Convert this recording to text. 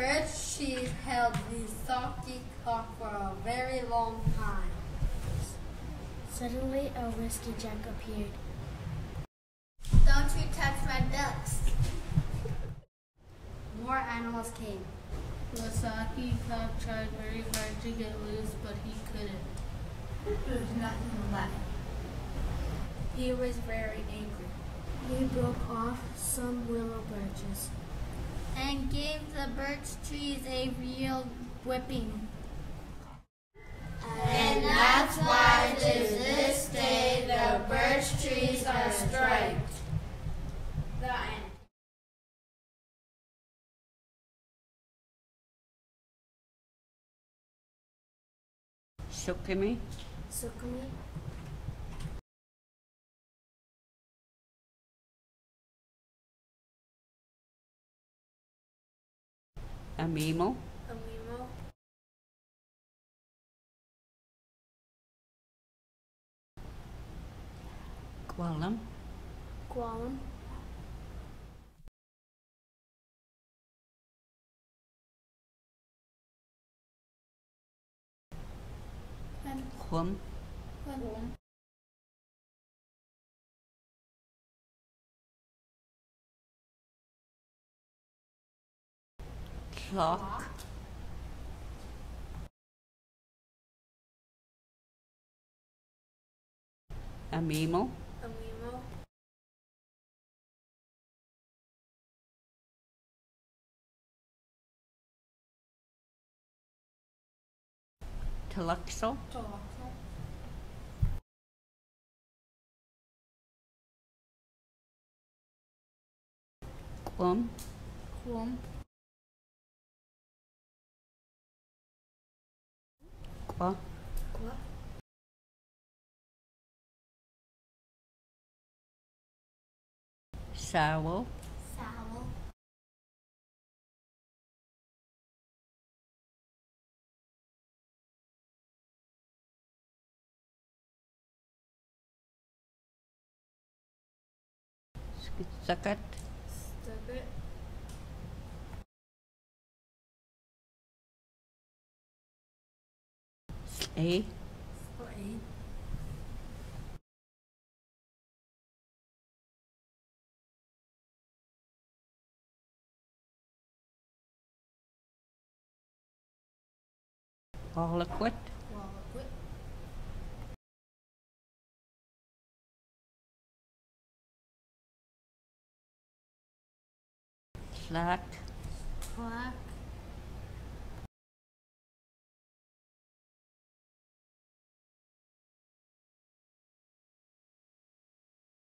Birds she's held Wisahkecahk for a very long time. Suddenly a Wisahkecahk appeared. Don't you touch my ducks! More animals came. Wisahkecahk tried very hard to get loose, but he couldn't. There was nothing left. He was very angry. He broke off some willow branches and gave the birch trees a real whipping. And that's why to this day the birch trees are striped. The end. Sukumi. Sukumi. Amimo. Amimo. Qualum. Qualum. Quum. Quum. Clock. Amimo. Amimo. Tuluxo. Tuluxo. Quum. Quum. Qua. Qua. Sawo. Sawo. Sakat. Sakat. A. Wallaquit. Wallaquit. Slack. Slack.